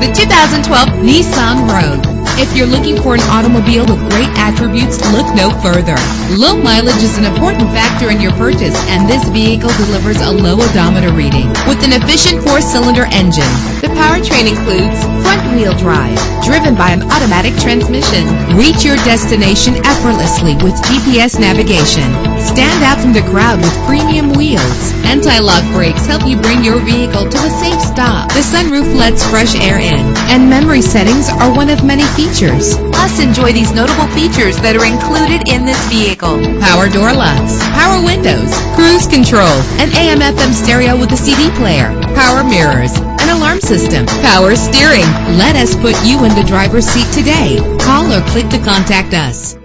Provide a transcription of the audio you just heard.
the 2012 Nissan Rogue. If you're looking for an automobile with great attributes, look no further. Low mileage is an important factor in your purchase, and this vehicle delivers a low odometer reading. With an efficient 4-cylinder engine, the powertrain includes front-wheel drive, driven by an automatic transmission. Reach your destination effortlessly with GPS navigation. Stand out from the crowd with premium wheels. Anti-lock brakes help you bring your vehicle to a safe stop. The sunroof lets fresh air in, and memory settings are one of many features. Plus, enjoy these notable features that are included in this vehicle: power door locks, power windows, cruise control, an AM/FM stereo with a CD player, power mirrors, an alarm system, power steering. Let us put you in the driver's seat today. Call or click to contact us.